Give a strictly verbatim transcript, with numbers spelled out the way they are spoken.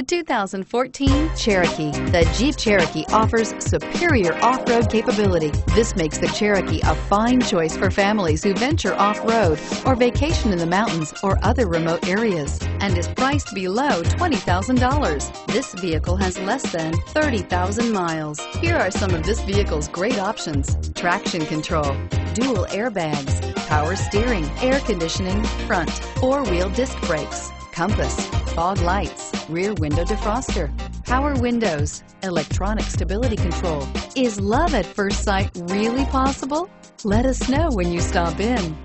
The two thousand fourteen Cherokee. The Jeep Cherokee offers superior off-road capability. This makes the Cherokee a fine choice for families who venture off-road or vacation in the mountains or other remote areas, and is priced below twenty thousand dollars. This vehicle has less than thirty thousand miles. Here are some of this vehicle's great options: traction control, dual airbags, power steering, air conditioning, front four-wheel disc brakes, compass, fog lights, rear window defroster, power windows, electronic stability control. Is love at first sight really possible? Let us know when you stop in.